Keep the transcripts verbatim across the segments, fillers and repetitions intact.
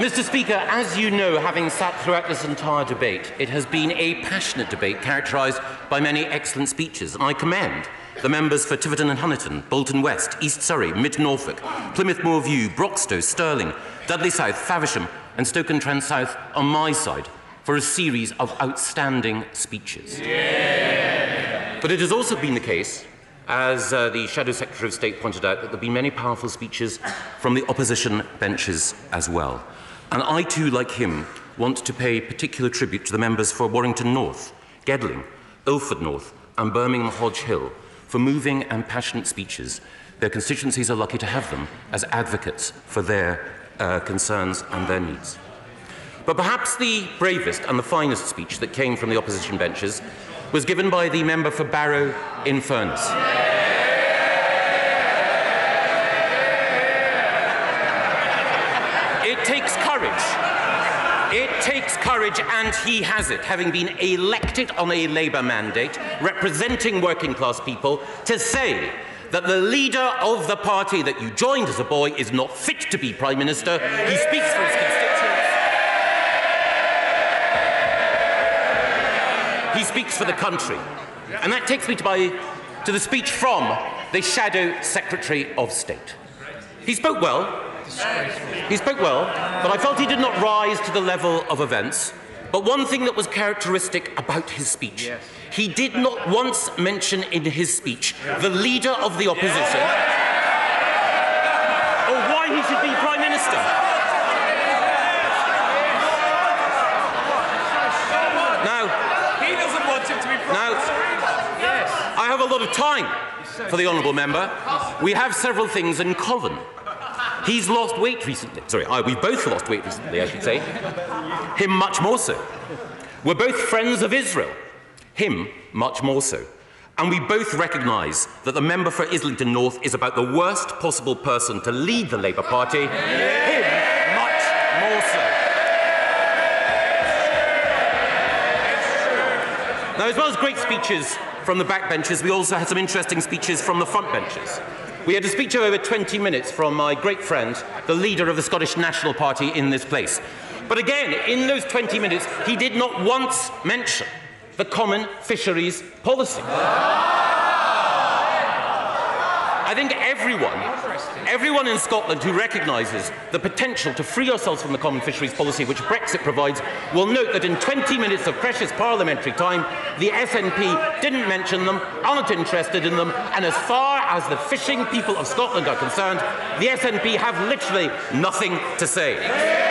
Mister Speaker, as you know, having sat throughout this entire debate, it has been a passionate debate characterised by many excellent speeches. I commend the members for Tiverton and Honiton, Bolton West, East Surrey, Mid-Norfolk, Plymouth-Moorview, Broxtow, Stirling, Dudley South, Faversham and Stoke and Trent South on my side for a series of outstanding speeches. Yeah. But it has also been the case, as uh, the Shadow Secretary of State pointed out, that there have been many powerful speeches from the opposition benches as well. And I too, like him, want to pay particular tribute to the members for Warrington North, Gedling, Ilford North and Birmingham Hodge Hill for moving and passionate speeches. Their constituencies are lucky to have them as advocates for their uh, concerns and their needs. But perhaps the bravest and the finest speech that came from the opposition benches was given by the member for Barrow in Furness. It takes courage. It takes courage, and he has it, having been elected on a Labour mandate, representing working class people, to say that the leader of the party that you joined as a boy is not fit to be Prime Minister. He speaks for his constituents. He speaks for the country. And that takes me to, by, to the speech from the Shadow Secretary of State. He spoke well. He spoke well, but I felt he did not rise to the level of events. But one thing that was characteristic about his speech, yes. He did not once mention in his speech the leader of the opposition yes. or why he should be Prime Minister. Now, he doesn't want him to be Prime Minister. I have a lot of time for the Honourable Member. We have several things in common. He's lost weight recently. Sorry, I, we both lost weight recently, I should say. Him much more so. We're both friends of Israel. Him much more so. And we both recognise that the member for Islington North is about the worst possible person to lead the Labour Party. Him much more so. Now, as well as great speeches from the backbenchers, we also had some interesting speeches from the frontbenchers. We had a speech of over twenty minutes from my great friend, the leader of the Scottish National Party in this place. But again, in those twenty minutes, he did not once mention the Common Fisheries Policy. I think everyone, everyone in Scotland who recognises the potential to free ourselves from the Common Fisheries Policy which Brexit provides will note that in twenty minutes of precious parliamentary time, the S N P didn't mention them, aren't interested in them, and as far as the fishing people of Scotland are concerned, the S N P have literally nothing to say.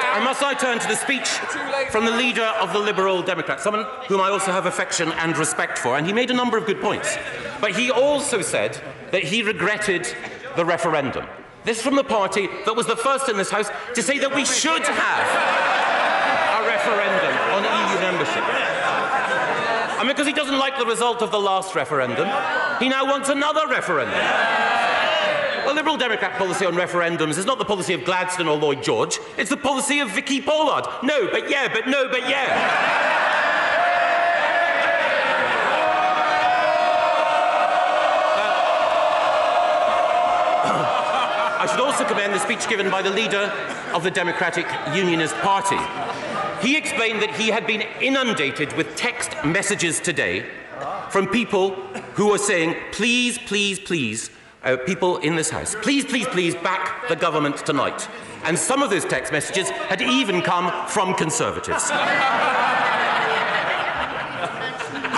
I must now turn to the speech from the leader of the Liberal Democrats, someone whom I also have affection and respect for, and he made a number of good points. But he also said that he regretted the referendum. This is from the party that was the first in this House to say that we should have a referendum on E U membership. And because he doesn't like the result of the last referendum, he now wants another referendum. The Liberal Democrat policy on referendums is not the policy of Gladstone or Lloyd George, it's the policy of Vicky Pollard. No, but yeah, but no, but yeah. uh, I should also commend the speech given by the leader of the Democratic Unionist Party. He explained that he had been inundated with text messages today from people who were saying, please, please, please, Uh, people in this House, please, please, please back the government tonight. And some of those text messages had even come from Conservatives.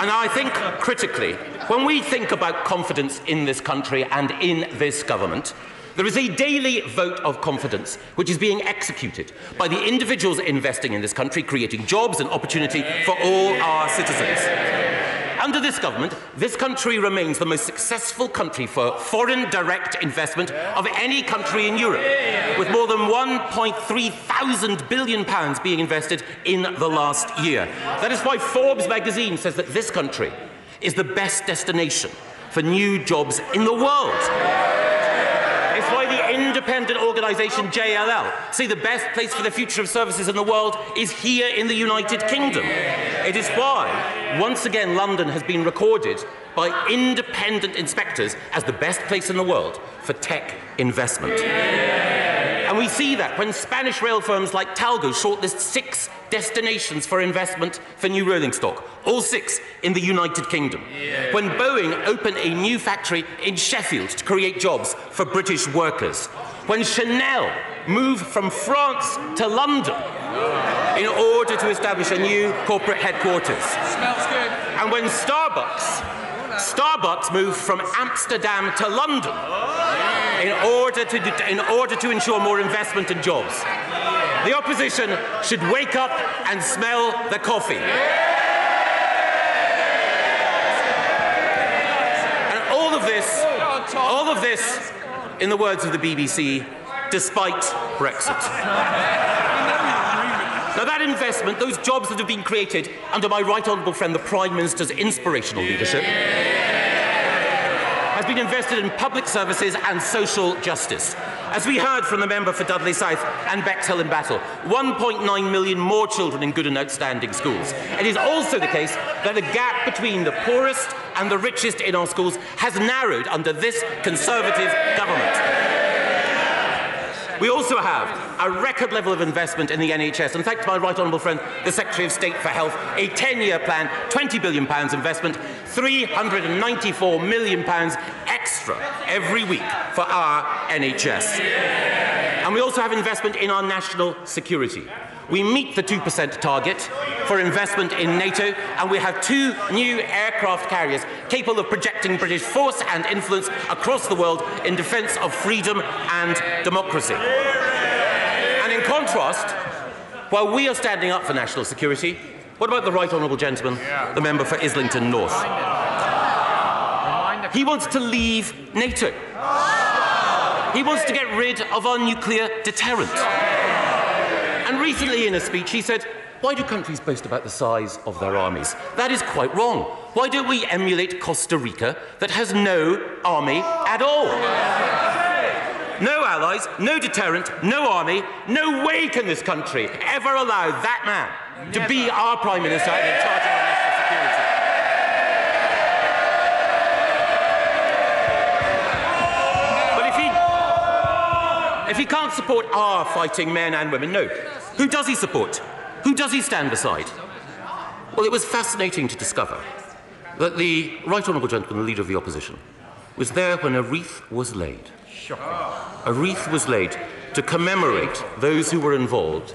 And I think, critically, when we think about confidence in this country and in this government, there is a daily vote of confidence which is being executed by the individuals investing in this country, creating jobs and opportunity for all our citizens. Under this government, this country remains the most successful country for foreign direct investment of any country in Europe, with more than one point three thousand billion pounds being invested in the last year. That is why Forbes magazine says that this country is the best destination for new jobs in the world. It's Employ the independent organisation J L L. See, the best place for the future of services in the world is here in the United Kingdom. It is why, once again, London has been recorded by independent inspectors as the best place in the world for tech investment. And we see that when Spanish rail firms like Talgo shortlist six destinations for investment for new rolling stock, all six in the United Kingdom. Yeah. When Boeing opened a new factory in Sheffield to create jobs for British workers. When Chanel moved from France to London in order to establish a new corporate headquarters. Smells good. And when Starbucks, Starbucks moved from Amsterdam to London. Yeah. In order, to, in order to ensure more investment and jobs. The opposition should wake up and smell the coffee. And all of this, all of this, in the words of the B B C, despite Brexit. Now that investment, those jobs that have been created under my right honourable friend the Prime Minister's inspirational leadership, has been invested in public services and social justice. As we heard from the member for Dudley South and Bexhill and Battle, one point nine million more children in good and outstanding schools. It is also the case that the gap between the poorest and the richest in our schools has narrowed under this Conservative government. We also have a record level of investment in the N H S, and thanks to my right honourable friend, the Secretary of State for Health, a ten-year plan, twenty billion pounds investment, three hundred ninety-four million pounds extra every week for our N H S. And we also have investment in our national security. We meet the two percent target for investment in NATO, and we have two new aircraft carriers capable of projecting British force and influence across the world in defence of freedom and democracy. And in contrast, while we are standing up for national security, what about the right honourable gentleman, the member for Islington North? He wants to leave NATO. He wants to get rid of our nuclear deterrent. And recently in a speech he said, why do countries boast about the size of their armies? That is quite wrong. Why don't we emulate Costa Rica that has no army at all? No allies, no deterrent, no army. No way can this country ever allow that man to be our Prime Minister and in charge of our national security. But if he, if he can't support our fighting men and women, no. Who does he support? Who does he stand beside? Well, it was fascinating to discover that the Right Honourable Gentleman, the Leader of the Opposition, was there when a wreath was laid. A wreath was laid to commemorate those who were involved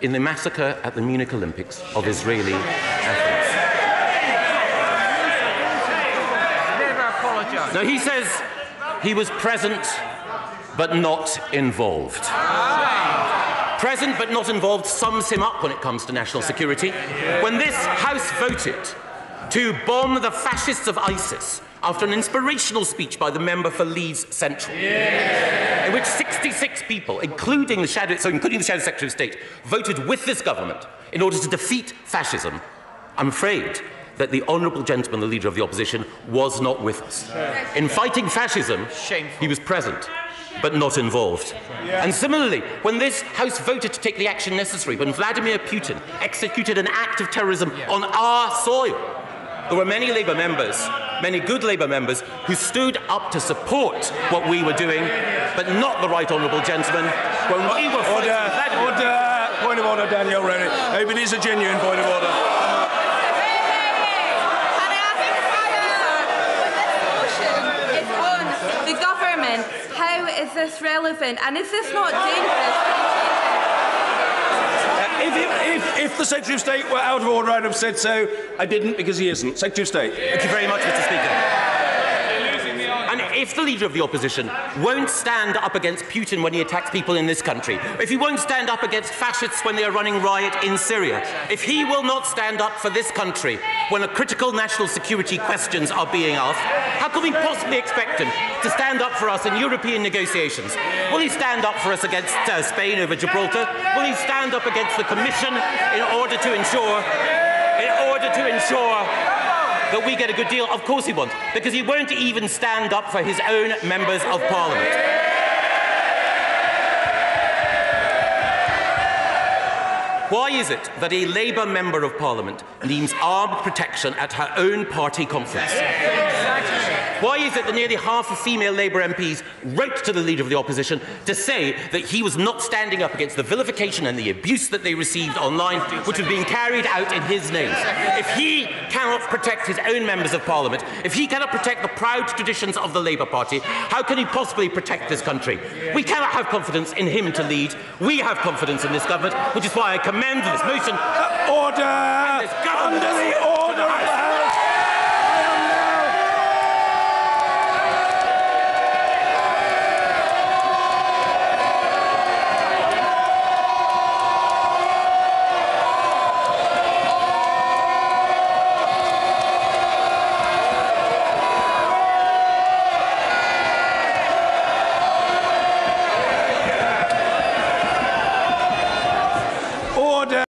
in the massacre at the Munich Olympics of Israeli athletes. Now he says he was present but not involved. Present but not involved sums him up when it comes to national security. When this House voted to bomb the fascists of ISIS after an inspirational speech by the member for Leeds Central, yeah. in which sixty-six people, including the, shadow, so including the Shadow Secretary of State, voted with this government in order to defeat fascism, I'm afraid that the honourable gentleman, the Leader of the Opposition, was not with us. Yeah. In fighting fascism, shameful. He was present, but not involved. Yeah. And similarly, when this House voted to take the action necessary, when Vladimir Putin executed an act of terrorism yeah. on our soil, there were many Labour members, many good Labour members, who stood up to support what we were doing, but not the right honourable gentleman. When we were order, fighting, order, point of order, Daniel Rennie. No, but it is a genuine point of order. Can I ask if it's on the government? How is this relevant? And is this not dangerous? If, if, if, if the Secretary of State were out of order, I'd have said so. I didn't, because he isn't. Secretary of State. Thank you very much, Mister Speaker. And if the Leader of the Opposition won't stand up against Putin when he attacks people in this country, if he won't stand up against fascists when they are running riot in Syria, if he will not stand up for this country when a critical national security questions are being asked, how can we possibly expect him to stand up for us in European negotiations? Will he stand up for us against uh, Spain over Gibraltar? Will he stand up against the Commission in order to ensure, in order to ensure that we get a good deal? Of course he won't, because he won't even stand up for his own members of Parliament. Why is it that a Labour Member of Parliament needs armed protection at her own party conference? Why is it that nearly half of female Labour M Ps wrote to the Leader of the Opposition to say that he was not standing up against the vilification and the abuse that they received online, which was being carried out in his name? If he cannot protect his own Members of Parliament, if he cannot protect the proud traditions of the Labour Party, how can he possibly protect this country? We cannot have confidence in him to lead. We have confidence in this government, which is why I commend this motion. Order! Under the order of the House!